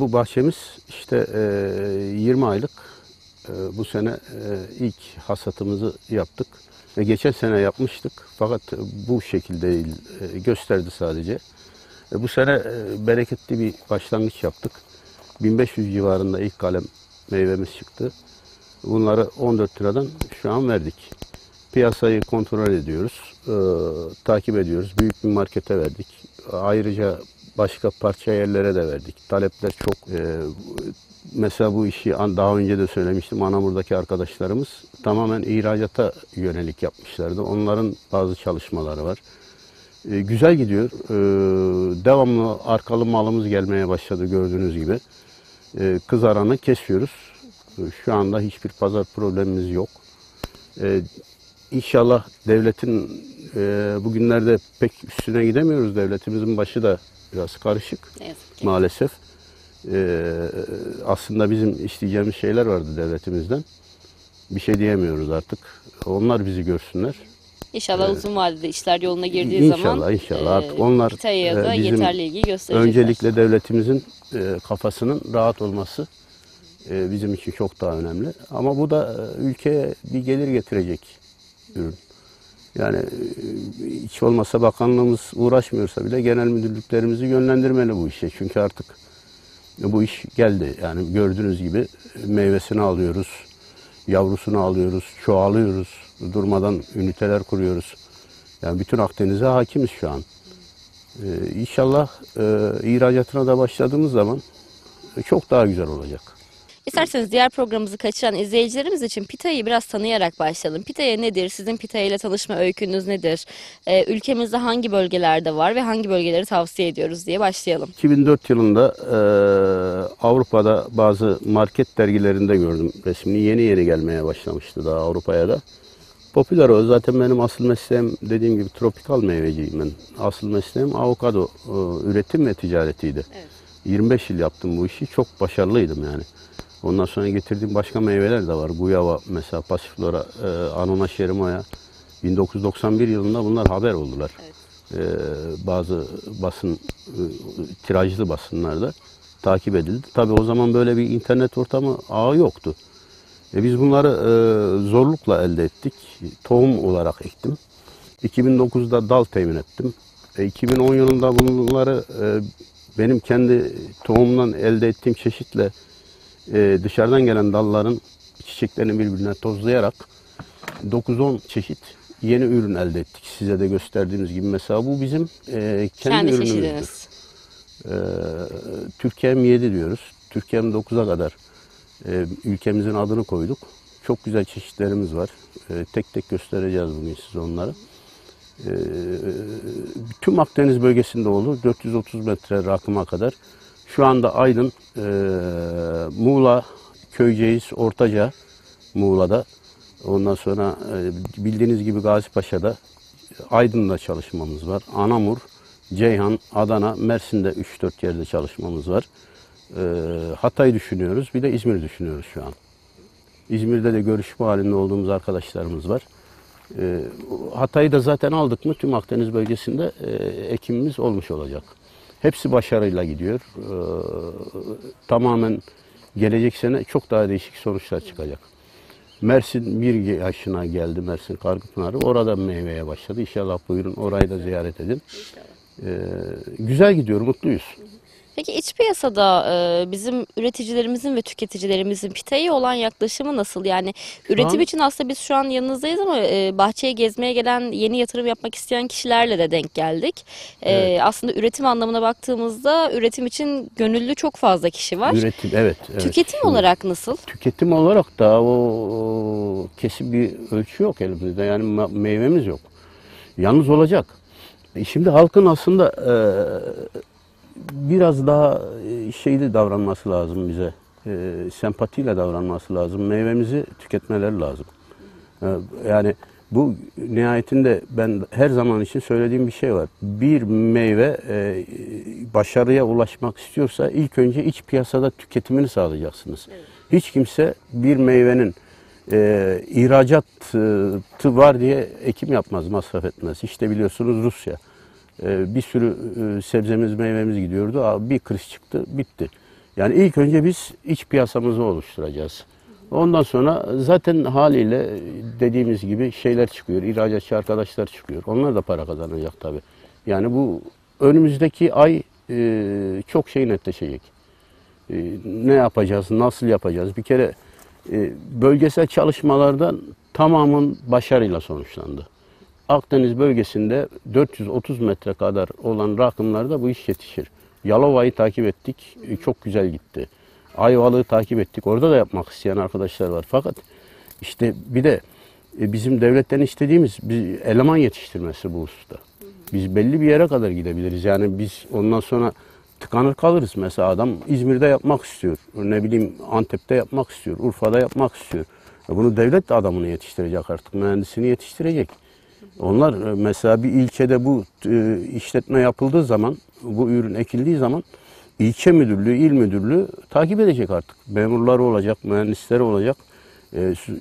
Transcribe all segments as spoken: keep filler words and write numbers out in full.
Bu bahçemiz işte yirmi aylık. Bu sene ilk hasatımızı yaptık. Geçen sene yapmıştık fakat bu şekilde değil, gösterdi sadece. Bu sene bereketli bir başlangıç yaptık. bin beş yüz civarında ilk kalem meyvemiz çıktı. Bunları on dört liradan şu an verdik. Piyasayı kontrol ediyoruz, e, takip ediyoruz. Büyük bir markete verdik. Ayrıca başka parça yerlere de verdik. Talepler çok. E, mesela bu işi daha önce de söylemiştim. Anamur'daki arkadaşlarımız tamamen ihracata yönelik yapmışlardı. Onların bazı çalışmaları var. E, güzel gidiyor. E, devamlı arkalı malımız gelmeye başladı gördüğünüz gibi. E, kızaranı kesiyoruz. E, şu anda hiçbir pazar problemimiz yok. E, İnşallah devletin e, bugünlerde pek üstüne gidemiyoruz. Devletimizin başı da biraz karışık maalesef. E, aslında bizim isteyeceğimiz şeyler vardı devletimizden. Bir şey diyemiyoruz artık. Onlar bizi görsünler. İnşallah ee, uzun vadede işler yoluna girdiği inşallah, zaman inşallah artık e, onlar Pitaya'da bizim yeterli ilgi gösterecekler. Öncelikle devletimizin e, kafasının rahat olması e, bizim için çok daha önemli. Ama bu da ülkeye bir gelir getirecek ürün. Yani hiç olmasa bakanlığımız uğraşmıyorsa bile genel müdürlüklerimizi yönlendirmeli bu işe. Çünkü artık bu iş geldi. Yani gördüğünüz gibi meyvesini alıyoruz, yavrusunu alıyoruz, çoğalıyoruz. Durmadan üniteler kuruyoruz. Yani bütün Akdeniz'e hakimiz şu an. Ee, inşallah e, ihracatına da başladığımız zaman çok daha güzel olacak. İsterseniz diğer programımızı kaçıran izleyicilerimiz için Pitaya'yı biraz tanıyarak başlayalım. Pitaya nedir? Sizin Pitaya ile tanışma öykünüz nedir? Ee, ülkemizde hangi bölgelerde var ve hangi bölgeleri tavsiye ediyoruz diye başlayalım. iki bin dört yılında e, Avrupa'da bazı market dergilerinde gördüm resmini. Yeni yeni gelmeye başlamıştı daha Avrupa'ya da. Popüler o. Zaten benim asıl mesleğim dediğim gibi tropikal meyveciyim ben. Asıl mesleğim avokado e, üretim ve ticaretiydi. Evet. yirmi beş yıl yaptım bu işi. Çok başarılıydım yani. Ondan sonra getirdiğim başka meyveler de var. Guyava mesela, pasiflora, e, anona şerimoya. bin dokuz yüz doksan bir yılında bunlar haber oldular. Evet. E, bazı basın, e, tirajlı basınlarda takip edildi. Tabii o zaman böyle bir internet ortamı ağı yoktu. E, biz bunları e, zorlukla elde ettik. Tohum olarak ektim. iki bin dokuzda dal temin ettim. E, iki bin on yılında bunları e, benim kendi tohumdan elde ettiğim çeşitle Ee, dışarıdan gelen dalların çiçeklerini birbirine tozlayarak dokuz on çeşit yeni ürün elde ettik. Size de gösterdiğimiz gibi mesela bu bizim e, kendi, kendi ürünümüzdür. Ee, Türkiye'm yedi diyoruz. Türkiye'm dokuza kadar e, ülkemizin adını koyduk. Çok güzel çeşitlerimiz var. E, tek tek göstereceğiz bugün size onları. E, tüm Akdeniz bölgesinde olur. dört yüz otuz metre rakıma kadar. Şu anda Aydın, e, Muğla, Köyceğiz, Ortaca, Muğla'da, ondan sonra e, bildiğiniz gibi Gazipaşa'da, Aydın'da çalışmamız var. Anamur, Ceyhan, Adana, Mersin'de üç dört yerde çalışmamız var. E, Hatay düşünüyoruz, bir de İzmir düşünüyoruz şu an. İzmir'de de görüşme halinde olduğumuz arkadaşlarımız var. E, Hatay'ı da zaten aldık mı tüm Akdeniz bölgesinde e, ekimimiz olmuş olacak. Hepsi başarıyla gidiyor. Ee, tamamen gelecek sene çok daha değişik sonuçlar çıkacak. Mersin bir yaşına geldi, Mersin Kargıpınarı. Orada meyveye başladı. İnşallah buyurun orayı da ziyaret edin. Ee, güzel gidiyor, mutluyuz. Peki iç piyasada bizim üreticilerimizin ve tüketicilerimizin Pitaya'ya olan yaklaşımı nasıl? Yani üretim için aslında biz şu an yanınızdayız ama bahçeye gezmeye gelen, yeni yatırım yapmak isteyen kişilerle de denk geldik. Evet. Aslında üretim anlamına baktığımızda üretim için gönüllü çok fazla kişi var. Üretim, evet. evet. Tüketim Şimdi, olarak nasıl? Tüketim olarak da o, o kesin bir ölçü yok elimizde. Yani meyvemiz yok. Yalnız olacak. Şimdi halkın aslında... E, biraz daha şeyli davranması lazım bize, e, sempatiyle davranması lazım, meyvemizi tüketmeleri lazım. E, yani bu nihayetinde ben her zaman için söylediğim bir şey var. Bir meyve e, başarıya ulaşmak istiyorsa ilk önce iç piyasada tüketimini sağlayacaksınız. Evet. Hiç kimse bir meyvenin e, ihracatı var diye ekim yapmaz, masraf etmez. İşte biliyorsunuz Rusya. bir sürü sebzemiz, meyvemiz gidiyordu. Bir kriz çıktı, bitti. Yani ilk önce biz iç piyasamızı oluşturacağız. Ondan sonra zaten haliyle dediğimiz gibi şeyler çıkıyor, ihracatçı arkadaşlar çıkıyor. Onlar da para kazanacak tabii. Yani bu önümüzdeki ay çok şey netleşecek. Ne yapacağız, nasıl yapacağız? Bir kere bölgesel çalışmalardan tamamın başarıyla sonuçlandı. Akdeniz bölgesinde dört yüz otuz metre kadar olan rakımlarda bu iş yetişir. Yalova'yı takip ettik, çok güzel gitti. Ayvalık'ı takip ettik, orada da yapmak isteyen arkadaşlar var. Fakat işte bir de bizim devletten istediğimiz eleman yetiştirmesi bu hususta. Biz belli bir yere kadar gidebiliriz. Yani biz ondan sonra tıkanır kalırız. Mesela adam İzmir'de yapmak istiyor, ne bileyim Antep'te yapmak istiyor, Urfa'da yapmak istiyor. Bunu devlet de adamını yetiştirecek artık, mühendisini yetiştirecek. Onlar mesela bir ilçede bu işletme yapıldığı zaman, bu ürün ekildiği zaman ilçe müdürlüğü, il müdürlüğü takip edecek artık. Memurları olacak, mühendisleri olacak.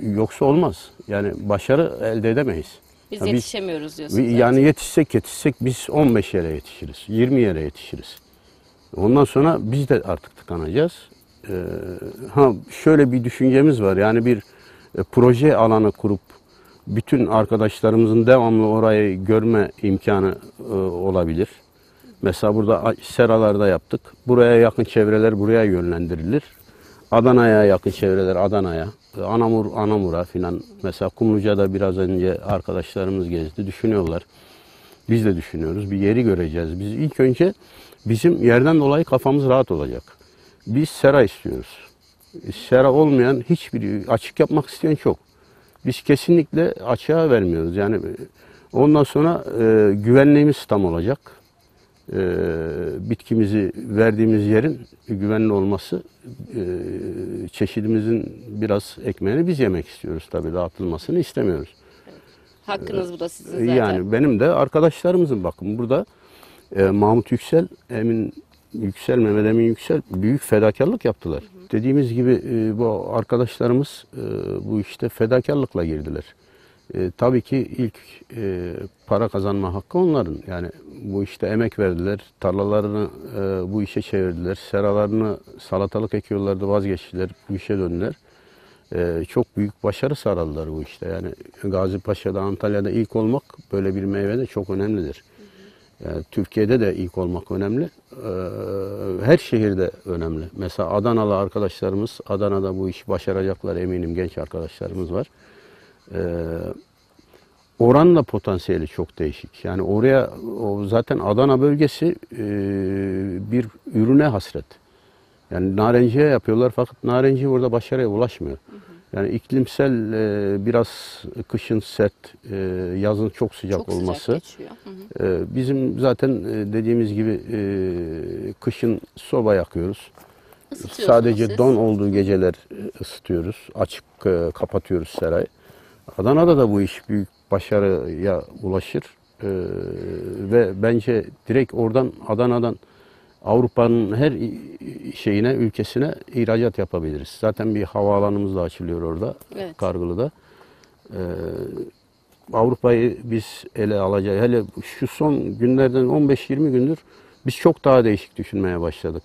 Yoksa olmaz. Yani başarı elde edemeyiz. Biz yani yetişemiyoruz diyorsunuz. Yani zaten yetişsek yetişsek biz on beş yere yetişiriz, yirmi yere yetişiriz. Ondan sonra biz de artık tıkanacağız. Ee, ha şöyle bir düşüncemiz var. Yani bir e, proje alanı kurup bütün arkadaşlarımızın devamlı orayı görme imkanı e, olabilir. Mesela burada seralarda yaptık. Buraya yakın çevreler buraya yönlendirilir. Adana'ya yakın çevreler Adana'ya, Anamur Anamur'a filan. Mesela Kumluca'da biraz önce arkadaşlarımız gezdi, düşünüyorlar. Biz de düşünüyoruz. Bir yeri göreceğiz. Biz ilk önce bizim yerden dolayı kafamız rahat olacak. Biz sera istiyoruz. Sera olmayan hiçbiri, açık yapmak isteyen çok. Biz kesinlikle açığa vermiyoruz. Yani ondan sonra e, güvenliğimiz tam olacak. E, bitkimizi verdiğimiz yerin güvenli olması, e, çeşidimizin biraz ekmeğini biz yemek istiyoruz tabii. Dağıtılmasını istemiyoruz. Hakkınız bu da sizin zaten. Yani benim de arkadaşlarımızın bakın burada e, Mahmut Yüksel, Emin Yüksel, Mehmet Emin Yüksel büyük fedakarlık yaptılar. Hı hı. Dediğimiz gibi e, bu arkadaşlarımız e, bu işte fedakarlıkla girdiler. E, tabii ki ilk e, para kazanma hakkı onların. Yani bu işte emek verdiler, tarlalarını e, bu işe çevirdiler, seralarını salatalık ekiyorlardı, vazgeçtiler, bu işe döndüler. Ee, çok büyük başarı sağladılar bu işte. Yani Gazipaşa'da, Antalya'da ilk olmak böyle bir meyvede çok önemlidir. Yani Türkiye'de de ilk olmak önemli. Ee, her şehirde önemli. Mesela Adanalı arkadaşlarımız, Adana'da bu işi başaracaklar eminim, genç arkadaşlarımız var. Ee, oranla potansiyeli çok değişik. Yani oraya, o zaten Adana bölgesi e, bir ürüne hasret. Yani narenciye yapıyorlar fakat narenciye orada başarıya ulaşmıyor. Hı hı. Yani iklimsel e, biraz kışın sert, e, yazın çok sıcak çok olması. Sıcak geçiyor. Hı hı. E, bizim zaten dediğimiz gibi e, kışın soba yakıyoruz. Sadece siz don olduğu geceler ısıtıyoruz. Açık e, kapatıyoruz serayı. Adana'da da bu iş büyük başarıya ulaşır. E, ve bence direkt oradan Adana'dan Avrupa'nın her şeyine, ülkesine ihracat yapabiliriz. Zaten bir havaalanımız da açılıyor orada, evet. Kargılı'da. Ee, Avrupa'yı biz ele alacağız. Hele şu son günlerden on beş yirmi gündür biz çok daha değişik düşünmeye başladık.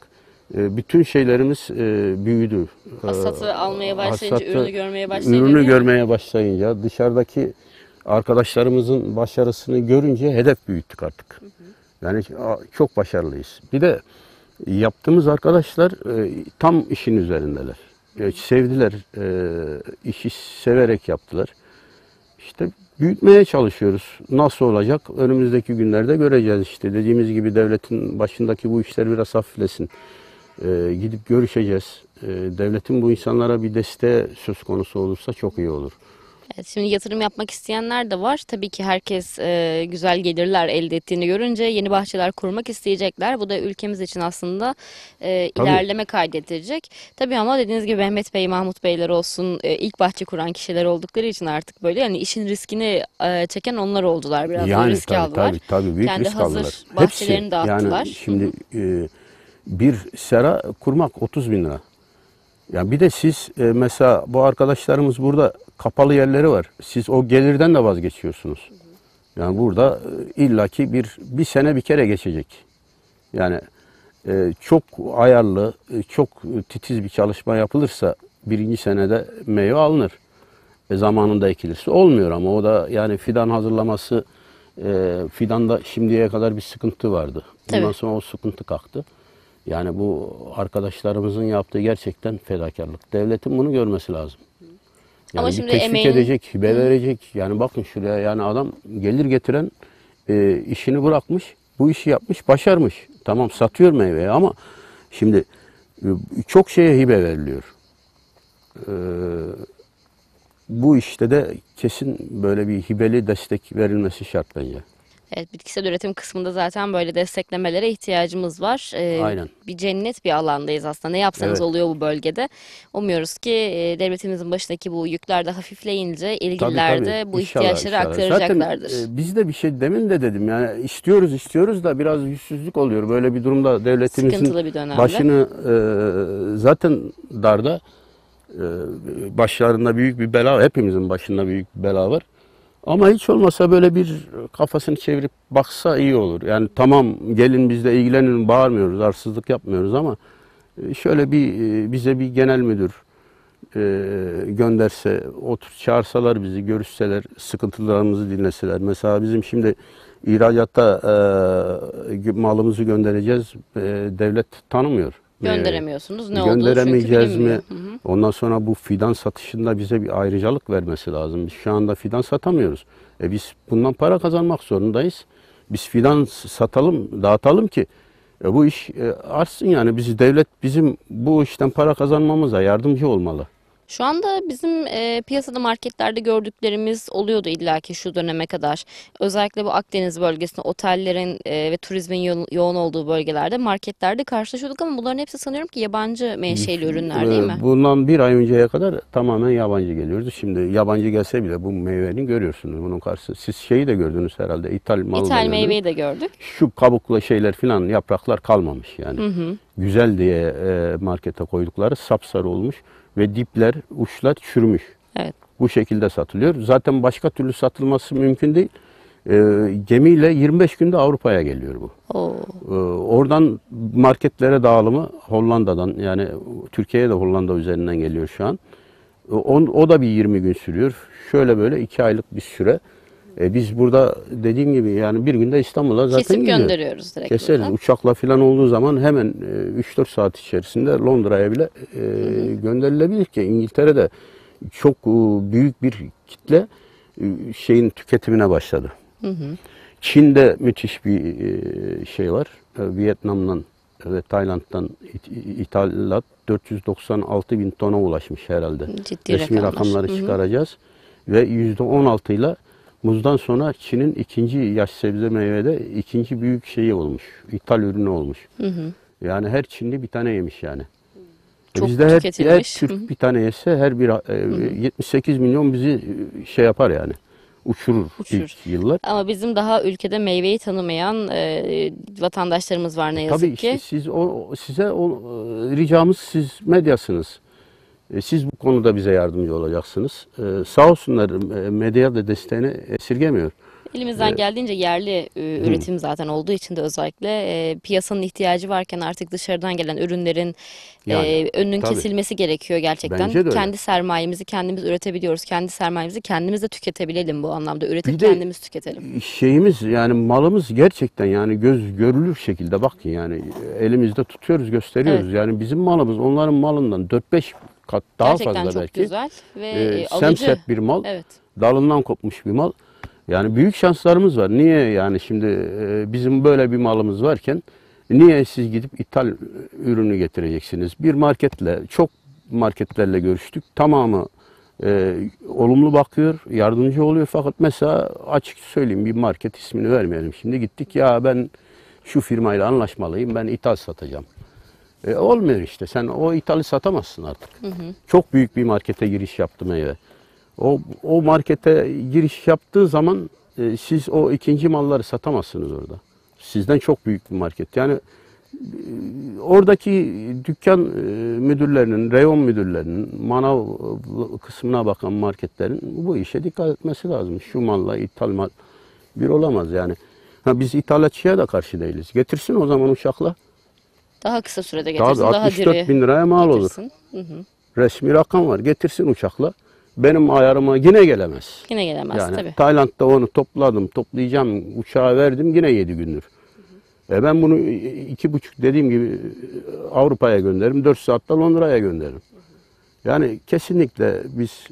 Ee, bütün şeylerimiz e, büyüdü. Hasatı almaya başlayınca, hasatı, ürünü görmeye başlayınca. Ürünü görmeye başlayınca, dışarıdaki arkadaşlarımızın başarısını görünce hedef büyüttük artık. Hı hı. Yani çok başarılıyız. Bir de yaptığımız arkadaşlar e, tam işin üzerindeler. E, sevdiler, e, işi severek yaptılar. İşte büyütmeye çalışıyoruz. Nasıl olacak? Önümüzdeki günlerde göreceğiz işte. Dediğimiz gibi devletin başındaki bu işler biraz hafiflesin. E, gidip görüşeceğiz. E, devletin bu insanlara bir desteği söz konusu olursa çok iyi olur. Evet, şimdi yatırım yapmak isteyenler de var. Tabii ki herkes e, güzel gelirler elde ettiğini görünce yeni bahçeler kurmak isteyecekler. Bu da ülkemiz için aslında e, ilerleme kaydedecek. Tabii ama dediğiniz gibi Mehmet Bey, Mahmut Beyler olsun e, ilk bahçe kuran kişiler oldukları için artık böyle yani işin riskini e, çeken onlar oldular. Biraz yani, risk tabii, aldılar. Tabii, tabii, büyük kendi risk hazır aldılar. Bahçelerini hepsi dağıttılar. Yani şimdi e, bir sera kurmak otuz bin lira. Yani bir de siz e, mesela bu arkadaşlarımız burada kapalı yerleri var. Siz o gelirden de vazgeçiyorsunuz. Yani burada illaki bir bir sene bir kere geçecek. Yani çok ayarlı, çok titiz bir çalışma yapılırsa birinci senede meyve alınır. E zamanında ekilirse olmuyor ama o da yani fidan hazırlaması, e, fidanda şimdiye kadar bir sıkıntı vardı. Bundan Tabii. sonra o sıkıntı kalktı. Yani bu arkadaşlarımızın yaptığı gerçekten fedakarlık. Devletin bunu görmesi lazım. Yani ama şimdi teşvik emeğin... edecek, hibe verecek. Yani bakın şuraya, yani adam gelir getiren e, işini bırakmış, bu işi yapmış, başarmış. Tamam, satıyor meyveyi ama şimdi e, çok şeye hibe veriliyor. E, bu işte de kesin böyle bir hibeli destek verilmesi şart bence. Evet, bitkisel üretim kısmında zaten böyle desteklemelere ihtiyacımız var. Ee, Aynen. Bir cennet bir alandayız aslında. Ne yapsanız evet. oluyor bu bölgede. Umuyoruz ki devletimizin başındaki bu yükler de hafifleyince ilgililer de bu inşallah, ihtiyaçları inşallah. aktaracaklardır. Zaten e, biz de bir şey demin de dedim yani istiyoruz istiyoruz da biraz yüzsüzlük oluyor. Böyle bir durumda devletimizin bir başını e, zaten darda. Başlarında büyük bir bela, hepimizin başında büyük bir bela var. Ama hiç olmasa böyle bir kafasını çevirip baksa iyi olur. Yani tamam, gelin bizle ilgilenin, bağırmıyoruz, arsızlık yapmıyoruz ama şöyle bir bize bir genel müdür gönderse, otur çağırsalar bizi, görüşseler, sıkıntılarımızı dinleseler. Mesela bizim şimdi ihracatta malımızı göndereceğiz, devlet tanımıyor. Gönderemiyorsunuz. Ne Gönderemeyeceğiz mi? Hı hı. Ondan sonra bu fidan satışında bize bir ayrıcalık vermesi lazım. Biz şu anda fidan satamıyoruz. E biz bundan para kazanmak zorundayız. Biz fidan satalım, dağıtalım ki e bu iş e, artsın yani. Bizi devlet bizim bu işten para kazanmamıza yardımcı olmalı. Şu anda bizim e, piyasada, marketlerde gördüklerimiz oluyordu illaki şu döneme kadar. Özellikle bu Akdeniz bölgesinde otellerin e, ve turizmin yo yoğun olduğu bölgelerde marketlerde karşılaşıyorduk ama bunların hepsi sanıyorum ki yabancı menşeli ürünler değil mi? Bundan bir ay önceye kadar tamamen yabancı geliyordu. Şimdi yabancı gelse bile bu meyveni görüyorsunuz. Bunun karşısı siz şeyi de gördünüz herhalde. İthal malı. İthal meyveyi de gördük. Şu kabuklu şeyler filan, yapraklar kalmamış yani. Hı hı. Güzel diye e, markete koydukları sapsarı olmuş. Ve dipler, uçlar çürümüş. Evet. Bu şekilde satılıyor. Zaten başka türlü satılması mümkün değil. E, gemiyle yirmi beş günde Avrupa'ya geliyor bu. Oo. E, oradan marketlere dağılımı Hollanda'dan, yani Türkiye'ye de Hollanda üzerinden geliyor şu an. E, on, o da bir yirmi gün sürüyor. Şöyle böyle iki aylık bir süre. E, biz burada dediğim gibi yani bir günde İstanbul'a zaten kesip gidiyor. Gönderiyoruz direkt. Keseriz. Buradan. Uçakla falan olduğu zaman hemen üç dört saat içerisinde Londra'ya bile e, gönderilebilir ki İngiltere'de çok e, büyük bir kitle e, şeyin tüketimine başladı. Hı hı. Çin'de müthiş bir e, şey var. E, Vietnam'dan ve Tayland'dan ithalat dört yüz doksan altı bin tona ulaşmış herhalde. Ciddi Resmi rakamlar. rakamları hı hı. çıkaracağız ve yüzde on altı ile muzdan sonra Çin'in ikinci yaş sebze meyvede ikinci büyük şeyi olmuş. İthal ürünü olmuş. Hı hı. Yani her Çinli bir tane yemiş yani. Çok Bizde her, her Türk hı hı. bir tane yese her bir, e, yetmiş sekiz milyon bizi şey yapar yani. Uçurur, Uçurur. ilk yıllar. Ama bizim daha ülkede meyveyi tanımayan e, vatandaşlarımız var ne yazık Tabii ki. Tabii işte siz, o, size o, ricamız siz medyasınız. Siz bu konuda bize yardımcı olacaksınız. Ee, sağ olsunlar, medya da desteğini esirgemiyor. Elimizden ee, geldiğince yerli e, üretim hı. zaten olduğu için de özellikle e, piyasanın ihtiyacı varken artık dışarıdan gelen ürünlerin yani, e, önünün tabii. kesilmesi gerekiyor gerçekten. Kendi sermayemizi kendimiz üretebiliyoruz. Kendi sermayemizi kendimiz de tüketebilelim bu anlamda. Üretip Bir kendimiz tüketelim. Şeyimiz yani malımız gerçekten yani göz görülür şekilde bakın yani elimizde tutuyoruz, gösteriyoruz. Evet. Yani bizim malımız onların malından dört beş kat daha gerçekten fazla çok belki. Güzel ve ee, semsep bir mal. Evet. Dalından kopmuş bir mal. Yani büyük şanslarımız var. Niye yani şimdi bizim böyle bir malımız varken niye siz gidip ithal ürünü getireceksiniz? Bir marketle, çok marketlerle görüştük. Tamamı e, olumlu bakıyor, yardımcı oluyor. Fakat mesela açık söyleyeyim bir market ismini vermeyelim. Şimdi gittik ya ben şu firmayla anlaşmalıyım, ben ithal satacağım. E, olmuyor işte. Sen o ithali satamazsın artık. Hı hı. Çok büyük bir markete giriş yaptım eve. O, o markete giriş yaptığı zaman e, siz o ikinci malları satamazsınız orada. Sizden çok büyük bir market. Yani e, oradaki dükkan e, müdürlerinin, reyon müdürlerinin, manav kısmına bakan marketlerin bu işe dikkat etmesi lazım. Şu malla ithal mal bir olamaz yani. Ha, biz ithalatçıya da karşı değiliz. Getirsin o zaman uçakla. Daha kısa sürede getirsin. Tabii, altmış dört bin liraya mal getirsin. Olur. Hı hı. Resmi rakam var. Getirsin uçakla. Benim ayarıma yine gelemez. Yine gelemez yani, tabii. Tayland'da onu topladım, toplayacağım, uçağa verdim yine yedi gündür. Hı hı. E ben bunu iki buçuk dediğim gibi Avrupa'ya gönderirim, dört saatte Londra'ya gönderirim. Hı hı. Yani kesinlikle biz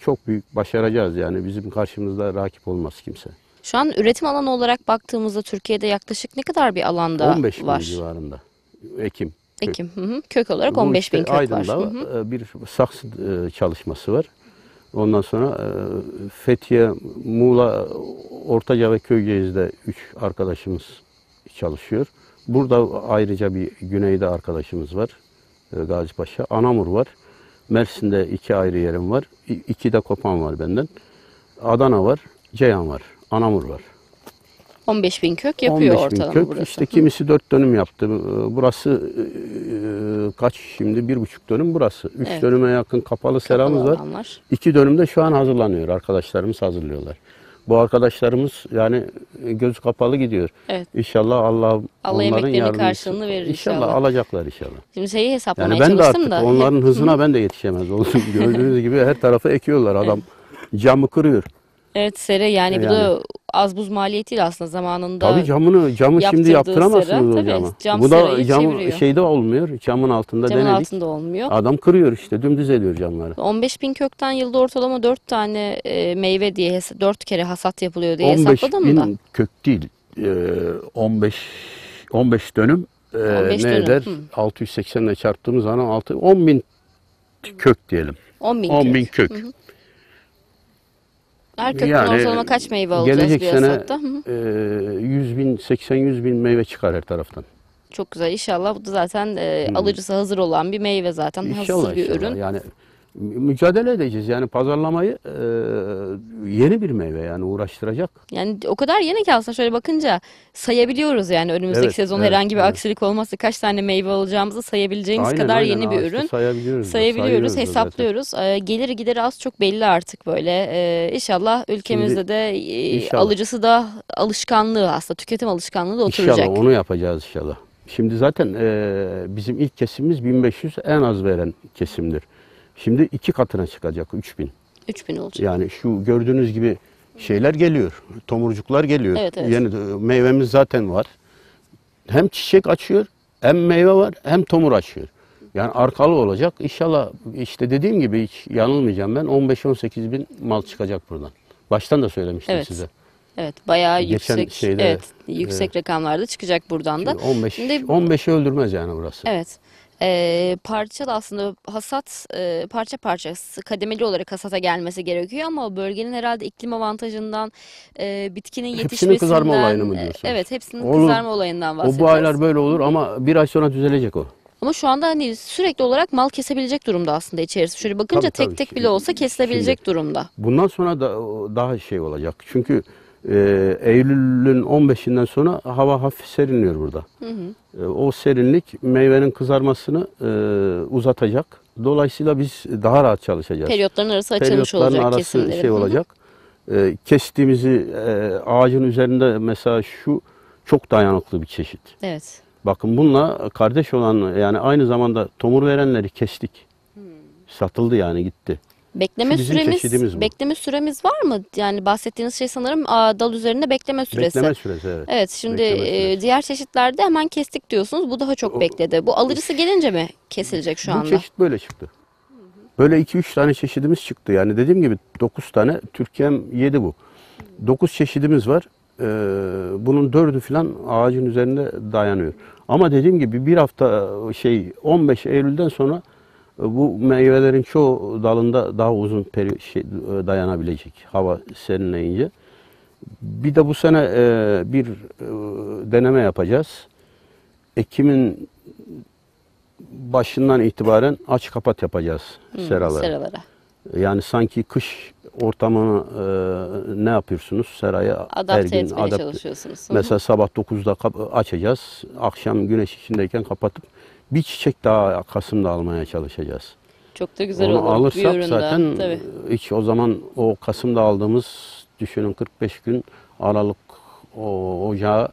çok büyük başaracağız yani, bizim karşımızda rakip olmaz kimse. Şu an üretim alanı olarak baktığımızda Türkiye'de yaklaşık ne kadar bir alanda var? on beş bin civarında. Ekim. Ekim. Hı hı. Kök olarak on beş bin işte kök Aydın'da var. Aydın'da bir saksı çalışması var. Ondan sonra Fethiye, Muğla, Ortaca ve Köyceğiz'de üç arkadaşımız çalışıyor. Burada ayrıca bir güneyde arkadaşımız var, Gazipaşa. Anamur var. Mersin'de iki ayrı yerim var. İki de kopan var benden. Adana var, Ceyhan var, Anamur var. on beş bin kök yapıyor ortalama kök. Burası. İşte kimisi dört dönüm yaptı. Burası kaç şimdi? Bir buçuk dönüm burası. Üç evet. dönüme yakın kapalı seramız var. var. İki dönümde şu an hazırlanıyor. Arkadaşlarımız hazırlıyorlar. Bu arkadaşlarımız yani göz kapalı gidiyor. Evet. İnşallah Allah, Allah onların yardımcısı. Verir inşallah. İnşallah alacaklar inşallah. Şimdi şeyi hesaplamaya yani ben de artık da. Onların hızına ben de yetişemez oldum. Gördüğünüz gibi her tarafı ekiyorlar. Adam camı kırıyor. Evet sera yani, yani bu da az buz maliyetiyle aslında zamanında. Tabii camını camı şimdi yaptıramazsınız sera, o cam. Bu da cam çeviriyor. Şeyde olmuyor, camın altında camın denedik. Altında olmuyor. Adam kırıyor işte, dümdüz ediyor camları. on beş bin kökten yılda ortalama dört tane meyve diye dört kere hasat yapılıyor diye hesapladım mı da? on beş bin kök değil, on beş on beş dönüm on beş ne dönüm. Eder? altı yüz seksen ile çarptığımız zaman altı on bin kök diyelim. on bin kök. Hı hı. Her kökten yani, ortalama kaç meyve alacağız gelecek bir hasatta? E, yüz bin, seksen yüz bin meyve çıkar her taraftan. Çok güzel inşallah. Bu da zaten e, hmm. alıcısı hazır olan bir meyve zaten. İnşallah, hazır bir inşallah. Ürün. Yani mücadele edeceğiz yani pazarlamayı, e, yeni bir meyve yani uğraştıracak. Yani o kadar yeni ki aslında şöyle bakınca sayabiliyoruz yani önümüzdeki evet, sezon evet, herhangi bir evet. aksilik olmazsa kaç tane meyve alacağımızı sayabileceğimiz aynen, kadar aynen, yeni bir ürün. Sayabiliyoruz, sayabiliyoruz hesaplıyoruz. E, geliri gideri az çok belli artık böyle. E, inşallah ülkemizde şimdi, de e, inşallah. alıcısı da alışkanlığı aslında tüketim alışkanlığı da oturacak. İnşallah onu yapacağız inşallah. Şimdi zaten e, bizim ilk kesimimiz bin beş yüz en az veren kesimdir. Şimdi iki katına çıkacak, üç bin. üç bin olacak. Yani şu gördüğünüz gibi şeyler geliyor, tomurcuklar geliyor. Evet, evet. Yani meyvemiz zaten var. Hem çiçek açıyor, hem meyve var, hem tomur açıyor. Yani arkalı olacak. İnşallah işte dediğim gibi hiç yanılmayacağım ben. on beş on sekiz bin mal çıkacak buradan. Baştan da söylemiştim evet. size. Evet, bayağı geçen yüksek, şeyde, evet, yüksek evet. rakamlarda çıkacak buradan da. on beşi öldürmez yani burası. Evet. Ee, parçalı aslında hasat e, parça parça kademeli olarak hasata gelmesi gerekiyor ama bölgenin herhalde iklim avantajından e, bitkinin yetişmesinden. Hepsinin kızarma olayını mı diyorsunuz? Evet hepsinin olur. kızarma olayından bahsediyoruz. O bu aylar böyle olur ama bir ay sonra düzelecek o. Ama şu anda hani sürekli olarak mal kesebilecek durumda aslında içerisi. Şöyle bakınca tabii, tek tabii. tek bile olsa kesilebilecek Şimdi, durumda. Bundan sonra da daha şey olacak çünkü. Ee, Eylül'ün on beşinden sonra hava hafif serinliyor burada. Hı hı. Ee, o serinlik meyvenin kızarmasını e, uzatacak. Dolayısıyla biz daha rahat çalışacağız. Periyotların arası açılmış Periyotların olacak arası şey olacak. Ee, kestiğimizi e, ağacın üzerinde mesela şu çok dayanıklı bir çeşit. Evet. Bakın bununla kardeş olan yani aynı zamanda tomur verenleri kestik. Hı. Satıldı yani gitti. Bekleme süremiz, bekleme süremiz var mı? Yani bahsettiğiniz şey sanırım dal üzerinde bekleme süresi. Bekleme süresi evet. Evet şimdi e, diğer çeşitlerde hemen kestik diyorsunuz. Bu daha çok o, bekledi. Bu alıcısı gelince mi kesilecek şu bu anda? Bu çeşit böyle çıktı. Böyle iki üç tane çeşidimiz çıktı. Yani dediğim gibi dokuz tane. Türkiye'm yedi bu. dokuz çeşidimiz var. Ee, bunun dördü falan ağacın üzerinde dayanıyor. Ama dediğim gibi bir hafta şey on beş Eylül'den sonra bu meyvelerin çoğu dalında daha uzun peri şey, dayanabilecek hava serinleyince. Bir de bu sene e, bir e, deneme yapacağız. Ekim'in başından itibaren aç kapat yapacağız hmm, seralara. seralara. Yani sanki kış ortamını e, ne yapıyorsunuz? Seraya adapte etmeye adapte. çalışıyorsunuz. Mesela sabah dokuzda açacağız. Akşam güneş içindeyken kapatıp bir çiçek daha Kasım'da almaya çalışacağız. Çok da güzel Onu olur. Alırsak bir zaten tabii. hiç o zaman o Kasım'da aldığımız düşünün kırk beş gün Aralık o, o yağ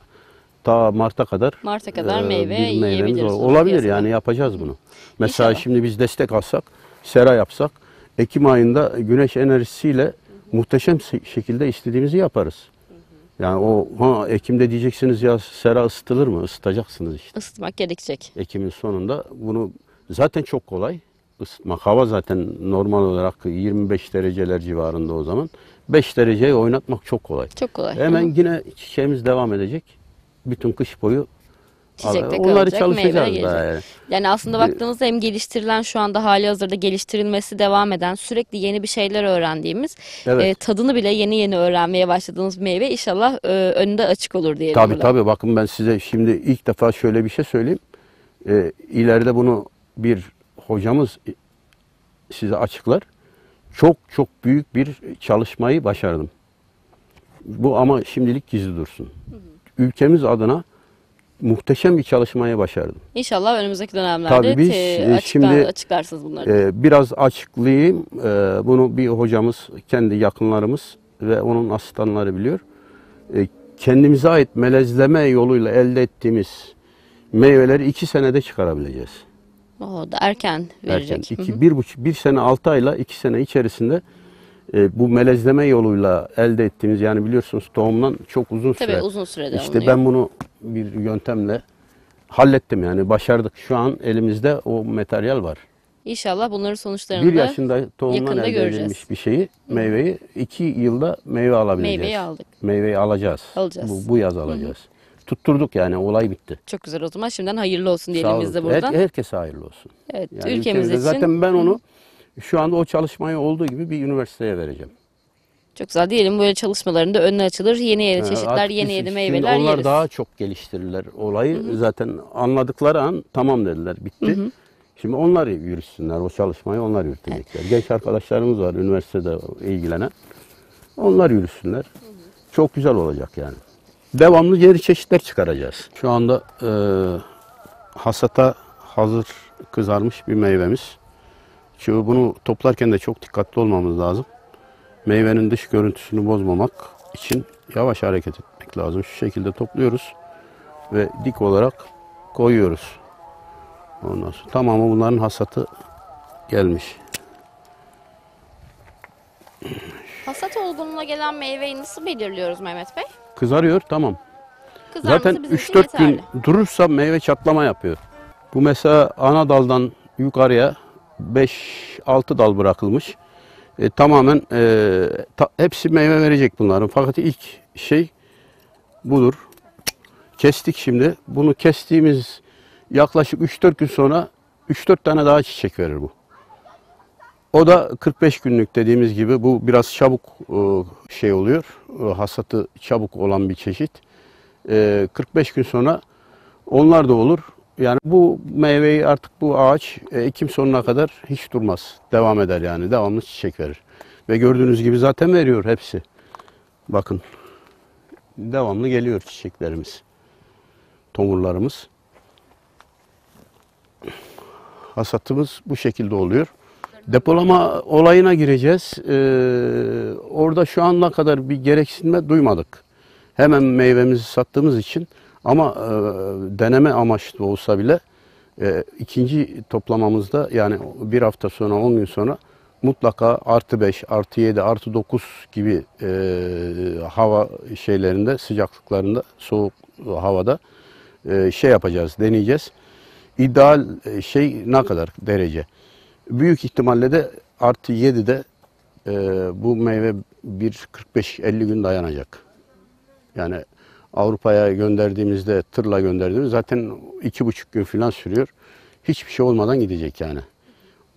ta Mart'a kadar, Mart'a kadar e, meyve yiyebiliriz. Olabilir yani, yapacağız bunu. Hı. Mesela İnşallah. Şimdi biz destek alsak, sera yapsak, Ekim ayında güneş enerjisiyle hı hı. muhteşem şekilde istediğimizi yaparız. Yani o ha, Ekim'de diyeceksiniz ya sera ısıtılır mı? Isıtacaksınız işte. Isıtmak gerekecek. Ekim'in sonunda bunu zaten çok kolay ısıtmak. Hava zaten normal olarak yirmi beş dereceler civarında o zaman. beş dereceyi oynatmak çok kolay. Çok kolay. Hemen hı. yine çiçeğimiz devam edecek. Bütün kış boyu. Çiçekte onları çalışacağız. Yani. yani aslında baktığınızda hem geliştirilen, şu anda hali hazırda geliştirilmesi devam eden, sürekli yeni bir şeyler öğrendiğimiz, evet. e, tadını bile yeni yeni öğrenmeye başladığımız meyve inşallah e, önünde açık olur diyelim. Tabii buna. Tabii bakın ben size şimdi ilk defa şöyle bir şey söyleyeyim. E, ileride bunu bir hocamız size açıklar. Çok çok büyük bir çalışmayı başardım. Bu ama şimdilik gizli dursun. Hı hı. Ülkemiz adına muhteşem bir çalışmayı başardım. İnşallah önümüzdeki dönemlerde Tabii biz, e, açıklar, şimdi, açıklarsınız bunları. E, biraz açıklayayım. E, bunu bir hocamız, kendi yakınlarımız ve onun asistanları biliyor. E, kendimize ait melezleme yoluyla elde ettiğimiz meyveleri iki senede çıkarabileceğiz. O da erken verecek. Erken. İki, hı hı. Bir, buçuk, bir sene altı ayla iki sene içerisinde E, bu melezleme yoluyla elde ettiğimiz, yani biliyorsunuz tohumdan çok uzun süre. Tabii uzun sürede İşte alınıyor. Ben bunu bir yöntemle hallettim, yani başardık. Şu an elimizde o materyal var. İnşallah bunların sonuçlarını bir yaşında tohumdan elde göreceğiz. Edilmiş bir şeyi, meyveyi iki yılda meyve alabileceğiz. Meyveyi aldık. Meyveyi alacağız. Alacağız. Bu, bu yaz alacağız. Hı-hı. Tutturduk yani, olay bitti. Çok güzel, o zaman şimdiden hayırlı olsun diyelim biz de buradan. Her, herkese hayırlı olsun. Evet, yani ülkemiz, ülkemiz için. Zaten ben onu... Şu anda o çalışmayı olduğu gibi bir üniversiteye vereceğim. Çok güzel diyelim, böyle çalışmaların da önüne açılır. Yeni yeni çeşitler, ee, yeni yeni meyveler onlar yeriz. Daha çok geliştirirler olayı. Hı hı. Zaten anladıkları an tamam dediler, bitti. Hı hı. Şimdi onlar yürüsünler, o çalışmayı onlar yürütecekler. Evet. Genç arkadaşlarımız var üniversitede ilgilenen. Onlar yürüsünler. Hı hı. Çok güzel olacak yani. Devamlı yeni çeşitler çıkaracağız. Şu anda e, hasata hazır kızarmış bir meyvemiz. Şimdi bunu toplarken de çok dikkatli olmamız lazım. Meyvenin dış görüntüsünü bozmamak için yavaş hareket etmek lazım. Şu şekilde topluyoruz ve dik olarak koyuyoruz. Ondan sonra tamamı bunların hasatı gelmiş. Hasat olgunluğuna gelen meyveyi nasıl belirliyoruz Mehmet Bey? Kızarıyor, tamam. Zaten üç dört gün durursa meyve çatlama yapıyor. Bu mesela ana daldan yukarıya beş altı dal bırakılmış. E, tamamen e, ta, hepsi meyve verecek bunların. Fakat ilk şey budur. Kestik şimdi. Bunu kestiğimiz yaklaşık üç dört gün sonra üç dört tane daha çiçek verir bu. O da kırk beş günlük dediğimiz gibi. Bu biraz çabuk e, şey oluyor. E, hasatı çabuk olan bir çeşit. E, kırk beş gün sonra onlar da olur. Yani bu meyveyi artık bu ağaç Ekim sonuna kadar hiç durmaz. Devam eder yani. Devamlı çiçek verir. Ve gördüğünüz gibi zaten veriyor hepsi. Bakın. Devamlı geliyor çiçeklerimiz. Tomurlarımız. Hasatımız bu şekilde oluyor. Depolama olayına gireceğiz. Ee, orada şu ana kadar bir gereksinme duymadık. Hemen meyvemizi sattığımız için. Ama e, deneme amaçlı olsa bile e, ikinci toplamamızda, yani bir hafta sonra, on gün sonra mutlaka artı beş, artı yedi, artı dokuz gibi e, hava şeylerinde, sıcaklıklarında, soğuk havada e, şey yapacağız, deneyeceğiz. İdeal şey ne kadar derece? Büyük ihtimalle de artı yedide e, bu meyve bir kırk beş elli gün dayanacak. Yani Avrupa'ya gönderdiğimizde, tırla gönderdiğimiz zaten iki buçuk gün falan sürüyor. Hiçbir şey olmadan gidecek yani.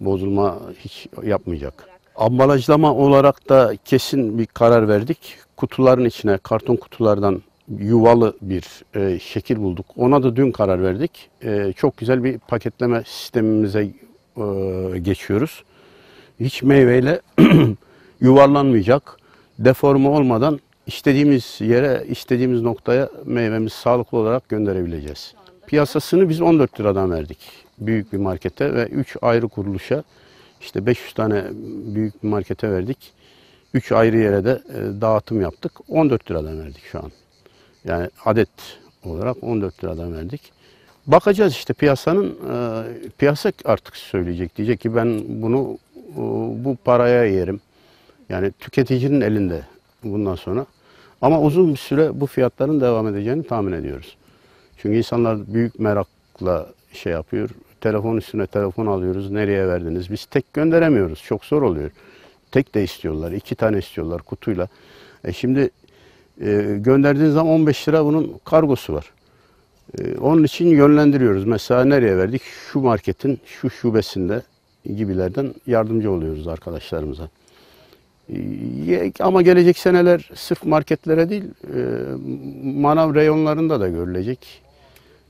Bozulma hiç yapmayacak. Ambalajlama olarak da kesin bir karar verdik. Kutuların içine, karton kutulardan yuvalı bir e, şekil bulduk. Ona da dün karar verdik. E, çok güzel bir paketleme sistemimize e, geçiyoruz. Hiç meyveyle yuvarlanmayacak, deforme olmadan İstediğimiz yere, istediğimiz noktaya meyvemiz sağlıklı olarak gönderebileceğiz. Piyasasını biz on dört liradan verdik büyük bir markete ve üç ayrı kuruluşa, işte beş yüz tane büyük bir markete verdik. üç ayrı yere de dağıtım yaptık. on dört liradan verdik şu an. Yani adet olarak on dört liradan verdik. Bakacağız işte piyasanın, e, piyasa artık söyleyecek. Diyecek ki ben bunu e, bu paraya yerim. Yani tüketicinin elinde bundan sonra. Ama uzun bir süre bu fiyatların devam edeceğini tahmin ediyoruz. Çünkü insanlar büyük merakla şey yapıyor. Telefon üstüne telefon alıyoruz. Nereye verdiniz? Biz tek gönderemiyoruz. Çok zor oluyor. Tek de istiyorlar. iki tane istiyorlar kutuyla. E şimdi e, gönderdiğiniz zaman on beş lira bunun kargosu var. E, onun için yönlendiriyoruz. Mesela nereye verdik? Şu marketin şu şubesinde gibilerden yardımcı oluyoruz arkadaşlarımıza. E, ama gelecek seneler sırf marketlere değil, e, manav reyonlarında da görülecek.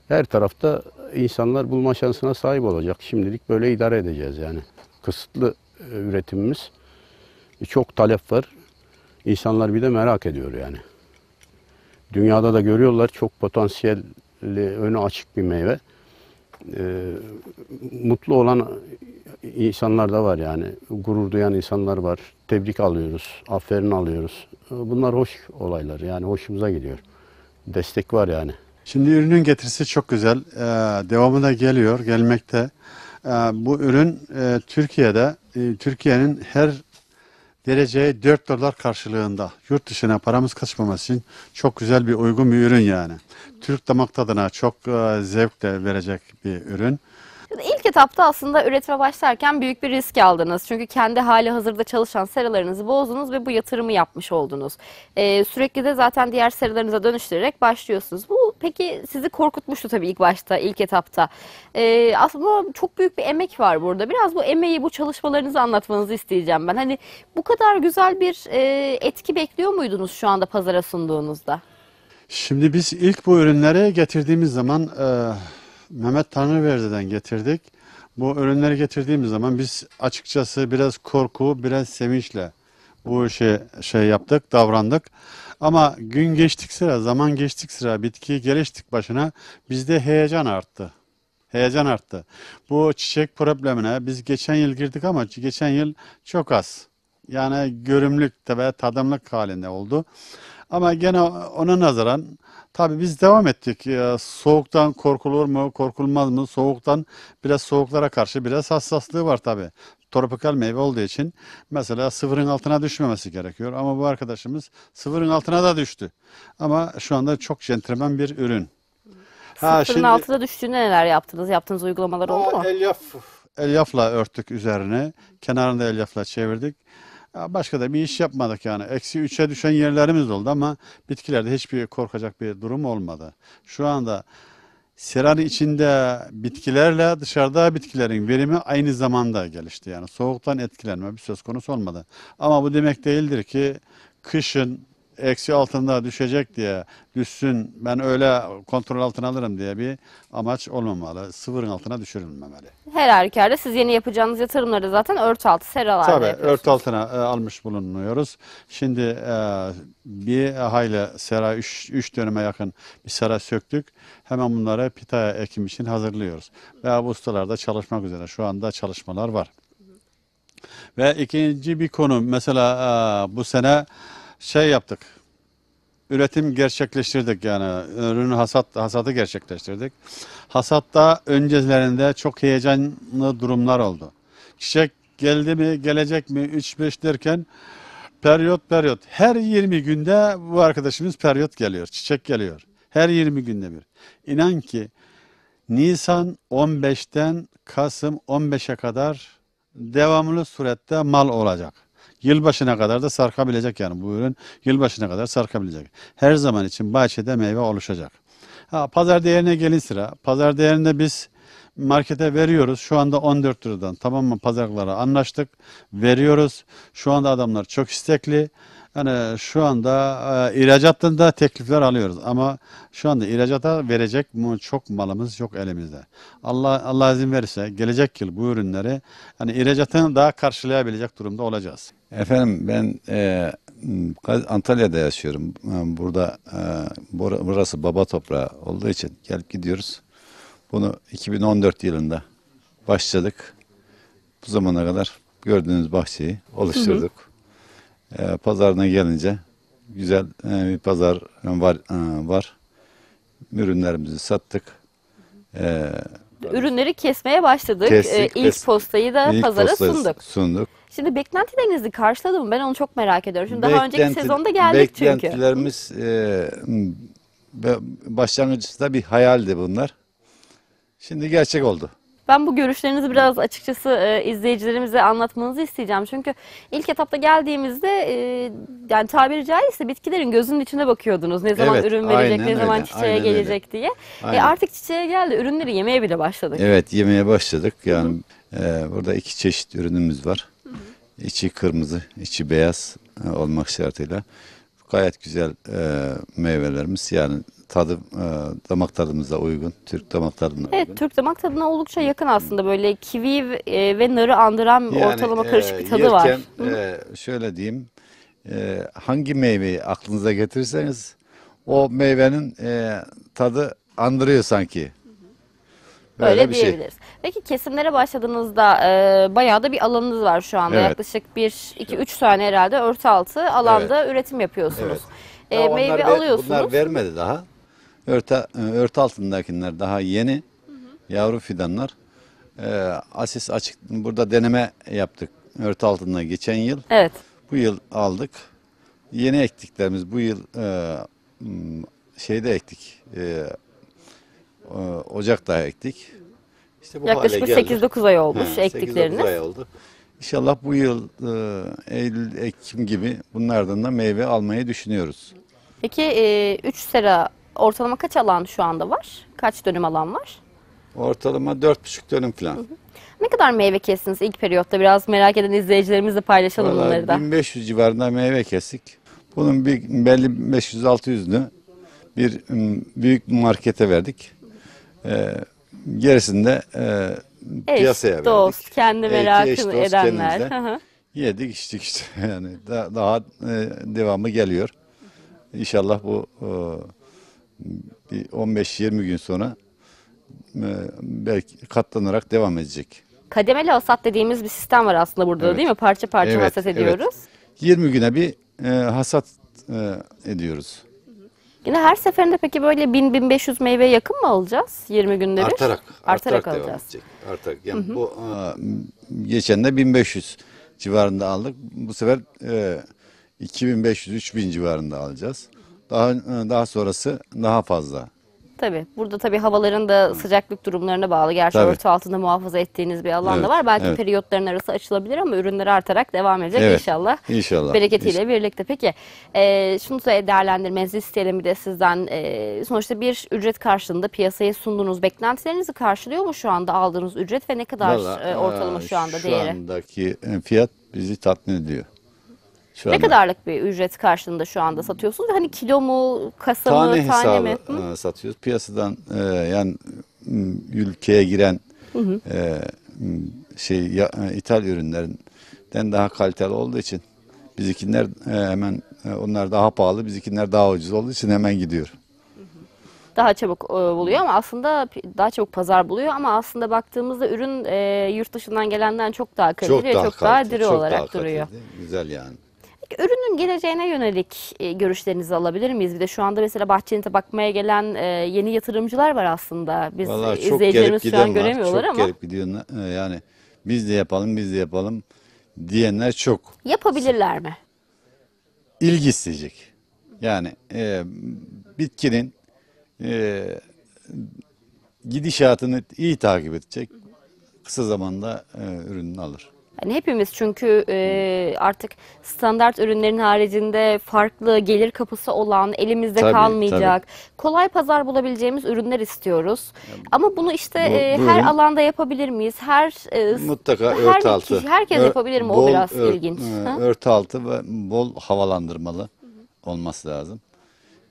Her tarafta insanlar bulma şansına sahip olacak. Şimdilik böyle idare edeceğiz yani. Kısıtlı e, üretimimiz. Çok talep var. İnsanlar bir de merak ediyor yani. Dünyada da görüyorlar, çok potansiyelli, önü açık bir meyve. Ee, mutlu olan insanlar da var yani. Gurur duyan insanlar var. Tebrik alıyoruz, aferin alıyoruz. Bunlar hoş olaylar yani, hoşumuza gidiyor. Destek var yani. Şimdi ürünün getirisi çok güzel. Ee, devamı da geliyor, gelmekte. Ee, bu ürün e, Türkiye'de, e, Türkiye'nin her dereceye dört dolar karşılığında yurt dışına paramız kaçmaması için çok güzel bir, uygun bir ürün yani. Türk damak tadına çok zevkle verecek bir ürün. İlk etapta aslında üretime başlarken büyük bir risk aldınız. Çünkü kendi hali hazırda çalışan seralarınızı bozdunuz ve bu yatırımı yapmış oldunuz. Ee, sürekli de zaten diğer seralarınıza dönüştürerek başlıyorsunuz. Bu peki sizi korkutmuştu tabii ilk başta, ilk etapta. Ee, aslında çok büyük bir emek var burada. Biraz bu emeği, bu çalışmalarınızı anlatmanızı isteyeceğim ben. Hani bu kadar güzel bir e, etki bekliyor muydunuz şu anda pazara sunduğunuzda? Şimdi biz ilk bu ürünleri getirdiğimiz zaman... E... Mehmet Tanrıverdi'den getirdik. Bu ürünleri getirdiğimiz zaman biz açıkçası biraz korku, biraz sevinçle bu işe şey yaptık, davrandık. Ama gün geçtik sıra, zaman geçtik sıra, bitkiyi geliştik başına, bizde heyecan arttı. Heyecan arttı. Bu çiçek problemine biz geçen yıl girdik ama geçen yıl çok az. Yani görümlük ve tadımlık halinde oldu. Ama gene ona nazaran tabii biz devam ettik. Soğuktan korkulur mu, korkulmaz mı? Soğuktan biraz, soğuklara karşı biraz hassaslığı var tabii. Tropikal meyve olduğu için mesela sıfırın altına düşmemesi gerekiyor. Ama bu arkadaşımız sıfırın altına da düştü. Ama şu anda çok centilmen bir ürün. Sıfırın ha, şimdi, altına düştüğünde neler yaptınız? Yaptığınız uygulamalar oldu mu? Elyaf, elyafla örttük üzerine. Kenarında elyafla çevirdik. Başka da bir iş yapmadık yani. Eksi üçe düşen yerlerimiz oldu ama bitkilerde hiçbir korkacak bir durum olmadı. Şu anda seranın içinde bitkilerle dışarıda bitkilerin verimi aynı zamanda gelişti. Yani soğuktan etkilenme bir söz konusu olmadı. Ama bu demek değildir ki kışın eksi altında düşecek diye düşsün, ben öyle kontrol altına alırım diye bir amaç olmamalı. Sıfırın altına düşürülmemeli. Her halükarda siz yeni yapacağınız yatırımları zaten örtüaltı seralarda yapıyorsunuz. Tabii ört altına e, almış bulunuyoruz. Şimdi e, bir hayli sera, üç dönüme yakın bir sera söktük. Hemen bunları pitaya ekim için hazırlıyoruz. Ve bu ustalarda çalışmak üzere şu anda çalışmalar var. Ve ikinci bir konu mesela e, bu sene şey yaptık, üretim gerçekleştirdik yani ürün hasat, hasatı gerçekleştirdik. Hasatta öncelerinde çok heyecanlı durumlar oldu. Çiçek geldi mi, gelecek mi, üç beş derken periyot periyot. Her yirmi günde bu arkadaşımız periyot geliyor, çiçek geliyor. Her yirmi günde bir. İnan ki Nisan on beşten Kasım on beşe kadar devamlı surette mal olacak. Yılbaşına kadar da sarkabilecek yani bu ürün. Yılbaşına kadar sarkabilecek. Her zaman için bahçede meyve oluşacak. Ha, pazar değerine gelin sıra. Pazar değerinde biz markete veriyoruz. Şu anda on dört liradan tamam mı, pazarlara anlaştık. Veriyoruz. Şu anda adamlar çok istekli. Yani şu anda e, ihracattan da teklifler alıyoruz. Ama şu anda ihracata verecek çok malımız yok elimizde. Allah Allah izin verirse gelecek yıl bu ürünleri yani ihracatını daha karşılayabilecek durumda olacağız. Efendim ben e, Antalya'da yaşıyorum. Burada e, burası baba toprağı olduğu için gelip gidiyoruz. Bunu iki bin on dört yılında başladık. Bu zamana kadar gördüğünüz bahçeyi oluşturduk. Hı hı. Pazarına gelince güzel e, bir pazar var. E, var. Ürünlerimizi sattık. E, Ürünleri kesmeye başladık. Kestik, e, ilk postayı da ilk pazara postayı sunduk. sunduk. Şimdi beklentilerinizi karşıladı mı? Ben onu çok merak ediyorum. Şimdi Beklenti, daha önceki sezonda geldik beklentilerimiz, çünkü. Beklentilerimiz e, başlangıçta bir hayaldi bunlar. Şimdi gerçek oldu. Ben bu görüşlerinizi biraz açıkçası e, izleyicilerimize anlatmanızı isteyeceğim. Çünkü ilk etapta geldiğimizde e, yani tabiri caizse bitkilerin gözünün içine bakıyordunuz. Ne zaman evet, ürün verecek, ne öyle, zaman çiçeğe gelecek öyle. diye. E, artık çiçeğe geldi. Ürünleri yemeye bile başladık. Evet, yemeye başladık. Yani e, burada iki çeşit ürünümüz var. Hı hı. İçi kırmızı, içi beyaz e, olmak şartıyla. Gayet güzel e, meyvelerimiz, yani tadı e, damak tadımıza uygun, Türk damak tadına evet, uygun. Türk damak tadına oldukça yakın aslında, böyle kivi ve, ve narı andıran yani, ortalama karışık bir tadı yerken, var. E, şöyle diyeyim, e, hangi meyveyi aklınıza getirirseniz o meyvenin e, tadı andırıyor sanki. Böyle Öyle bir diyebiliriz. Şey. Peki kesimlere başladığınızda e, bayağı da bir alanınız var şu anda. Evet. Yaklaşık bir iki üç tane herhalde örtü altı alanda evet. üretim yapıyorsunuz. Evet. E, meyve onlar, alıyorsunuz. Bunlar vermedi daha. Örtü, örtü altındakiler daha yeni. Hı hı. Yavru fidanlar. E, asis açık. Burada deneme yaptık. Örtü altında geçen yıl. Evet. Bu yıl aldık. Yeni ektiklerimiz bu yıl e, şeyde ektik. E, Ocak'ta ektik. İşte bu yaklaşık sekiz dokuz ay olmuş ektikleriniz. sekiz dokuz ay oldu. İnşallah bu yıl Eylül, Ekim gibi bunlardan da meyve almayı düşünüyoruz. Peki üç sera ortalama kaç alan şu anda var? Kaç dönüm alan var? Ortalama dört buçuk dönüm falan. Hı hı. Ne kadar meyve kestiniz ilk periyotta? Biraz merak eden izleyicilerimizle paylaşalım Vallahi bunları da. bin beş yüz civarında meyve kestik. Bunun bir, belli beş yüz altı yüzünü bir büyük markete verdik. Ee, gerisinde e, eş, piyasaya verdik. Dost, kendi merakını edenler. Yedik içtik işte. Yani daha, daha e, devamı geliyor. İnşallah bu e, on beş yirmi gün sonra e, belki katlanarak devam edecek. Kademeli hasat dediğimiz bir sistem var aslında burada evet. değil mi? Parça parça evet, hasat ediyoruz. Evet. yirmi güne bir e, hasat e, ediyoruz. Yine her seferinde peki böyle bin bin beş yüz meyveye yakın mı alacağız yirmi günde bir? Artarak. Artarak, artarak alacağız. Artarak. Yani hı hı. Bu, a, geçen de bin beş yüz civarında aldık. Bu sefer e, iki bin beş yüz üç bin civarında alacağız. Daha daha sonrası daha fazla. Tabii. Burada tabii havaların da sıcaklık durumlarına bağlı. Gerçi tabii. örtü altında muhafaza ettiğiniz bir alan evet, da var. Belki evet. periyotların arası açılabilir ama ürünler artarak devam edecek evet, inşallah. İnşallah. Bereketiyle inşallah. birlikte. Peki e, şunu da değerlendirmenizi isteyelim bir de sizden. E, sonuçta bir ücret karşılığında piyasaya sunduğunuz beklentilerinizi karşılıyor mu şu anda aldığınız ücret ve ne kadar Vallahi, ortalama şu anda şu değeri? Şu andaki fiyat bizi tatmin ediyor. Şu ne anda. kadarlık bir ücret karşılığında şu anda satıyorsunuz? Hani kilo mu, kasa mı, tane, tane mi? Hı? Satıyoruz. Piyasadan e, yani ülkeye giren hı hı. E, şey ya, ithal ürünlerinden daha kaliteli olduğu için bizikinler e, hemen e, onlar daha pahalı, bizikinler daha ucuz olduğu için hemen gidiyor. Daha çabuk buluyor ama aslında daha çabuk pazar buluyor ama aslında baktığımızda ürün e, yurt dışından gelenden çok daha kaliteli, çok daha, çok daha kaliteli, diri çok olarak daha duruyor. Kaliteli, güzel yani. Ürünün geleceğine yönelik görüşlerinizi alabilir miyiz? Bir de şu anda mesela bahçenize bakmaya gelen yeni yatırımcılar var aslında. Biz Vallahi izleyicilerimiz şu an göremiyorlar çok ama. Çok gelip gidiyorlar. Yani biz de yapalım, biz de yapalım diyenler çok. Yapabilirler mi? İlgi isteyecek. Yani e, bitkinin e, gidişatını iyi takip edecek. Kısa zamanda e, ürününü alır. Yani hepimiz çünkü e, artık standart ürünlerin haricinde farklı gelir kapısı olan, elimizde tabii, kalmayacak, tabii. kolay pazar bulabileceğimiz ürünler istiyoruz. Yani, Ama bunu işte bu, e, her ürün, alanda yapabilir miyiz? Her e, mutlaka her örtü altı. Kişi, herkes Ör, yapabilir mi? Bol, o biraz ört, ilginç. E, örtü altı ve bol havalandırmalı hı hı. olması lazım.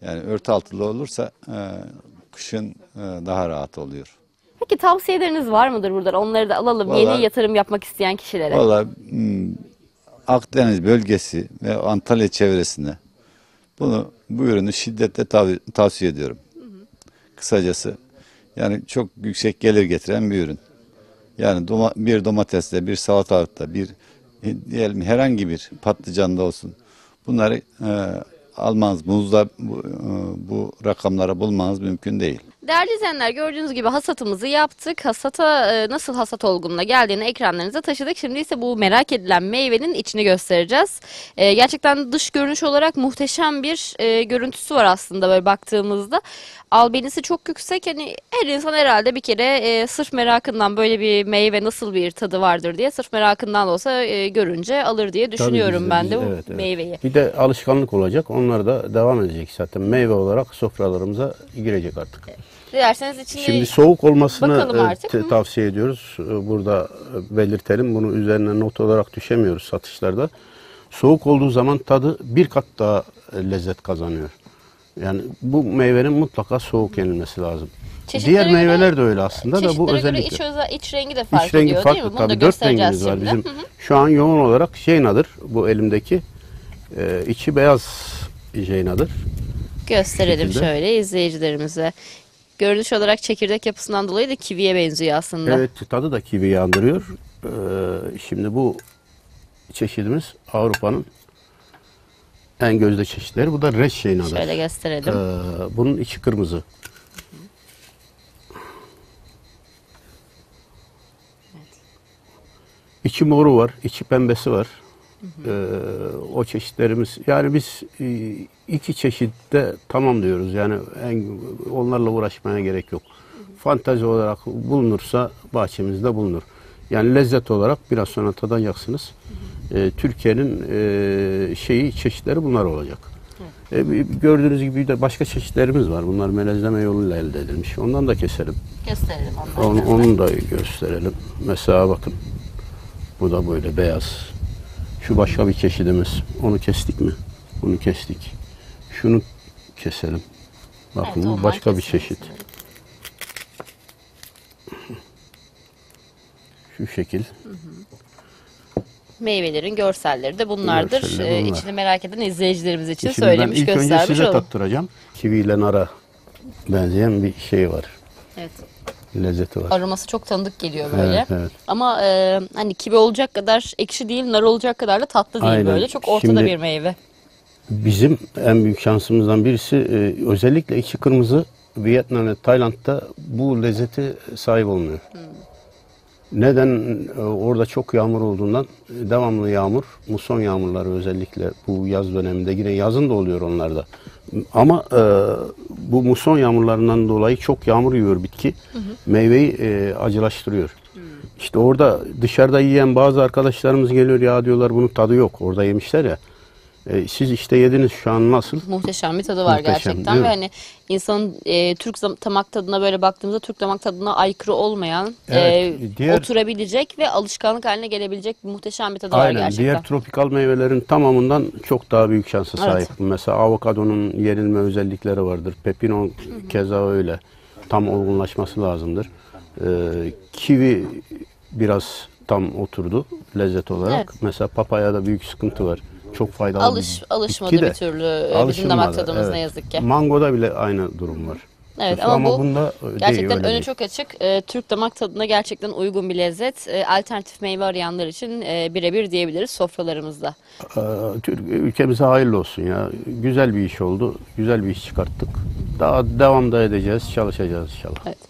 Yani örtü altılı olursa e, kışın e, daha rahat oluyor. Peki tavsiyeleriniz var mıdır buradan? Onları da alalım Vallahi, yeni yatırım yapmak isteyen kişilere. Vallahi Akdeniz bölgesi ve Antalya çevresinde bunu bu ürünü şiddetle tav tavsiye ediyorum. Hı hı. Kısacası yani çok yüksek gelir getiren bir ürün. Yani doma bir domatesle, bir salatalıkta, bir diyelim herhangi bir patlıcanda olsun. Bunları e, almanız, muzda bu, bu rakamları bulmanız mümkün değil. Değerli izleyenler, gördüğünüz gibi hasatımızı yaptık. Hasata nasıl hasat olgununa geldiğini ekranlarınıza taşıdık. Şimdi ise bu merak edilen meyvenin içini göstereceğiz. E, gerçekten dış görünüş olarak muhteşem bir e, görüntüsü var aslında böyle baktığımızda. Albenisi çok yüksek. Yani her insan herhalde bir kere e, sırf merakından böyle bir meyve nasıl bir tadı vardır diye, sırf merakından da olsa e, görünce alır diye düşünüyorum bize, ben de bize, bu evet, meyveyi. Evet. Bir de alışkanlık olacak. Onlar da devam edecek zaten. Meyve olarak sofralarımıza girecek artık. Evet. Dilerseniz içine şimdi soğuk olmasını tavsiye ediyoruz. Burada belirtelim. Bunu üzerine not olarak düşemiyoruz satışlarda. Soğuk olduğu zaman tadı bir kat daha lezzet kazanıyor. Yani bu meyvenin mutlaka soğuk yenilmesi lazım. Çeşitlere Diğer göre, meyveler de öyle aslında da bu özellikle. İç, özel, iç rengi de fark iç rengi ediyor farklı, değil mi? Bunu tabii dört rengimiz şimdi. var bizim. Hı hı. Şu an yoğun olarak jeynadır. Bu elimdeki e, içi beyaz jeynadır. Gösterelim şöyle izleyicilerimize. Görünüş olarak çekirdek yapısından dolayı da kiviye benziyor aslında. Evet, tadı da kiviyi andırıyor. Ee, şimdi bu çeşidimiz Avrupa'nın en gözde çeşitleri. Bu da red jeynadır. Şöyle gösterelim. Ee, bunun içi kırmızı. Evet. İçi moru var, içi pembesi var. Hı hı. Ee, o çeşitlerimiz, yani biz iki çeşitte tamam diyoruz, yani en, onlarla uğraşmaya gerek yok. Hı hı. Fantezi olarak bulunursa bahçemizde bulunur. Yani lezzet olarak biraz sonra tadacaksınız. Ee, Türkiye'nin e, şeyi çeşitleri bunlar olacak. Ee, gördüğünüz gibi de başka çeşitlerimiz var. Bunlar melezleme yoluyla elde edilmiş. Ondan da keselim. Gösterelim. Onu, onu da gösterelim. Mesela bakın, bu da böyle beyaz. Şu başka bir çeşidimiz. Onu kestik mi? Bunu kestik. Şunu keselim. Bakın evet, bu başka bir çeşit. Şu şekil. Hı hı. Meyvelerin görselleri de bunlardır. Görseller bunlar. İçini merak eden izleyicilerimiz için İçini söylemiş, ilk göstermiş önce size olalım. tattıracağım. Kivi ile nara benzeyen bir şey var. Evet. Lezzeti var. Aroması çok tanıdık geliyor böyle. Evet, evet. Ama e, hani kivi olacak kadar ekşi değil, nar olacak kadar da tatlı değil. Aynen. Böyle. Çok ortada Şimdi, bir meyve. Bizim en büyük şansımızdan birisi e, özellikle içi kırmızı Vietnam ve Tayland'da bu lezzeti sahip olmuyor. Hmm. Neden? E, orada çok yağmur olduğundan, devamlı yağmur, muson yağmurları özellikle bu yaz döneminde, yine yazın da oluyor onlarda. Ama e, bu muson yağmurlarından dolayı çok yağmur yiyor bitki. Hı hı. Meyveyi e, acılaştırıyor. Hı. İşte orada dışarıda yiyen bazı arkadaşlarımız geliyor, ya diyorlar bunun tadı yok. Orada yemişler ya. E, siz işte yediniz, şu an nasıl? Muhteşem bir tadı var. Muhteşem, gerçekten. Ve hani insanın e, Türk damak tadına böyle baktığımızda Türk damak tadına aykırı olmayan, evet, e, diğer... oturabilecek ve alışkanlık haline gelebilecek muhteşem bir tadı Aynen, var gerçekten. Diğer tropikal meyvelerin tamamından çok daha büyük şansa sahip. Evet. Mesela avokadonun yenilme özellikleri vardır. Pepino Hı -hı. keza öyle. Tam olgunlaşması lazımdır. E, kivi biraz tam oturdu lezzet olarak. Evet. Mesela papayada büyük sıkıntı var. Çok faydalı. Alış, alışmadı de, bir türlü bizim damak tadımız evet. ne yazık ki. Mangoda bile aynı durum var. Evet Mesela ama bu bunda gerçekten önü değil. çok açık. E, Türk damak tadına gerçekten uygun bir lezzet. E, alternatif meyve arayanlar için e, birebir diyebiliriz sofralarımızda. E, Türk ülkemize hayırlı olsun ya. Güzel bir iş oldu. Güzel bir iş çıkarttık. Daha devam da edeceğiz, çalışacağız inşallah. Evet.